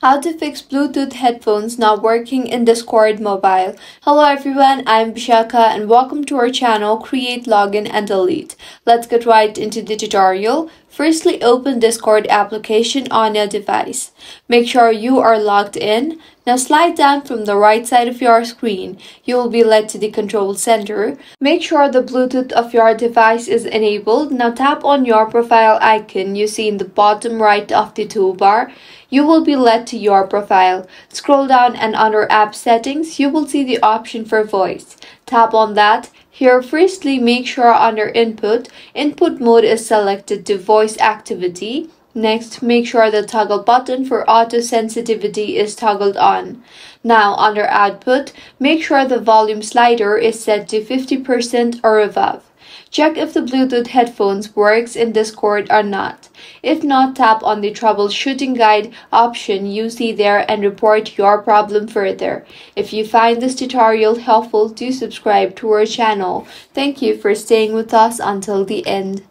How to fix Bluetooth headphones not working in Discord mobile. Hello everyone, I'm Bishaka and welcome to our channel Create, Login and Delete. Let's get right into the tutorial. Firstly, open Discord application on your device. Make sure you are logged in. Now slide down from the right side of your screen. You will be led to the control center. Make sure the Bluetooth of your device is enabled. Now tap on your profile icon you see in the bottom right of the toolbar. You will be led to your profile. Scroll down and under app settings, you will see the option for voice. Tap on that. Here firstly make sure under input mode is selected to voice activity. Next, make sure the toggle button for auto sensitivity is toggled on. Now under output, make sure the volume slider is set to 50% or above. Check if the Bluetooth headphones works in Discord or not. If not, tap on the troubleshooting guide option you see there and report your problem further. If you find this tutorial helpful, do subscribe to our channel. Thank you for staying with us until the end.